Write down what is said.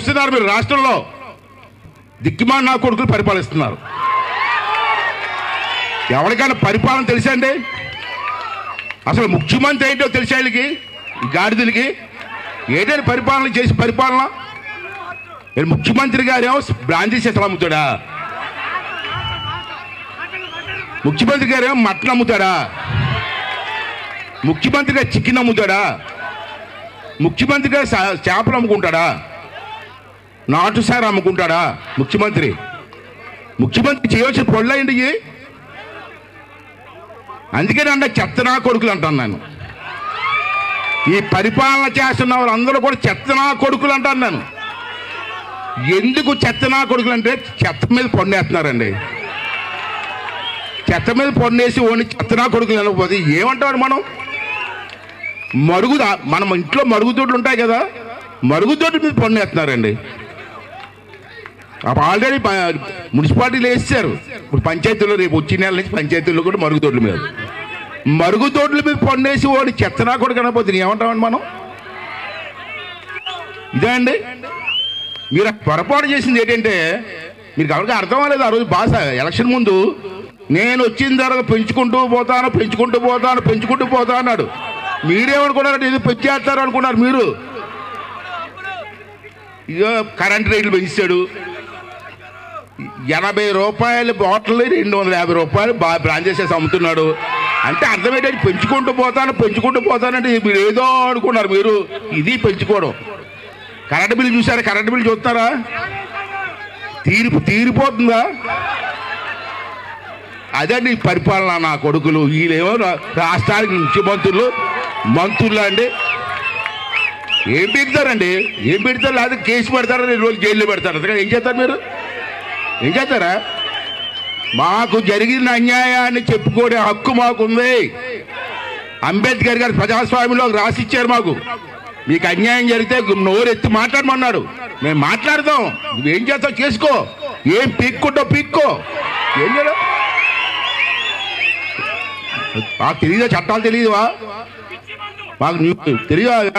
చూస్తున్నారు మీరు రాష్ట్రంలో దిక్కుమాలిన నా కొడుకులు పరిపాలిస్తున్నారు. ఎవరికైనా పరిపాలన తెలుసండి? అసలు ముఖ్యమంత్రి ఏంటో తెలిసే వాళ్ళకి గాడిదలకి ఏదైనా పరిపాలన చేసి పరిపాలన ముఖ్యమంత్రి గారేమో బ్రాంచీస్ ఎట్లా అమ్ముతాడా? ముఖ్యమంత్రి గారేమో మటన్ అమ్ముతాడా? ముఖ్యమంత్రి గారు చికెన్ అమ్ముతాడా? ముఖ్యమంత్రి గారు చేపలు అమ్ముకుంటాడా? నాటుసారి అమ్ముకుంటాడా? ముఖ్యమంత్రి ముఖ్యమంత్రి చేయవలసిన పనులు ఏంటి? అందుకని అంటే చెత్తనా కొడుకులు అంటాను నేను. ఈ పరిపాలన చేస్తున్న వాళ్ళందరూ కూడా చెత్తనా కొడుకులు అంటాను నేను. ఎందుకు చెత్తనా కొడుకులు అంటే చెత్త మీద పన్నేస్తున్నారండి. చెత్త మీద పన్నేసి ఓని చెత్తనా కొడుకులు అనకపోతే ఏమంటారు? మనం మనం ఇంట్లో మరుగుదొడ్లు ఉంటాయి కదా, మరుగుదొడ్డు మీద పన్నేస్తున్నారండి. ఆల్రెడీ మున్సిపాలిటీలు వేస్తారు, ఇప్పుడు పంచాయతీలో రేపు వచ్చి నెల నుంచి పంచాయతీల్లో కూడా మరుగుదొడ్ల మీద పన్నేసి వాడు చెత్తనా కూడా కనకపోతే ఏమంటామండి మనం? ఇదే అండి మీరు పొరపాటు చేసింది. ఏంటంటే మీరు ఎవరికి అర్థం అవ్వలేదు. ఆ రోజు భాష ఎలక్షన్ ముందు నేను వచ్చిన తర్వాత పెంచుకుంటూ పోతా అన్నాడు. మీరేమనుకున్నారంటే ఇది పెంచేస్తారు అనుకున్నారు. మీరు ఇదో కరెంట్ రేట్లు పెంచాడు. 80 రూపాయల బాటిల్ 250 రూపాయలు బ్రాంచెస్ అమ్ముతున్నాడు. అంటే అర్థం ఏంటంటే పెంచుకుంటూ పోతానంటే మీరు ఏదో అనుకున్నారు. మీరు ఇది పెంచుకోవడం. కరెంటు బిల్లు చూసారా? కరెంటు బిల్లు చూస్తారా? తీరిపోతుందా? అదండి పరిపాలన నా కొడుకులు. వీళ్ళేమో రాష్ట్రానికి ముఖ్యమంత్రులు మంత్రులు అండి. ఏం పెడతారు? లేదా కేసు పెడతారని 2 రోజులు జైల్లో పెడతారు. అందుకని ఏం చేస్తారా? మాకు జరిగిన అన్యాయాన్ని చెప్పుకోడే హక్కు మాకుంది. అంబేద్కర్ గారు ప్రజాస్వామ్యంలో రాసిచ్చారు మాకు. మీకు అన్యాయం జరిగితే నోరు ఎత్తి మాట్లాడమన్నాడు. మేము మాట్లాడతాం. నువ్వేం చేస్తావు చేసుకో, ఏం పీక్కో. ఏం చేయడం? మాకు తెలియదా? చట్టాలు తెలియదువా? మాకు తెలియదు.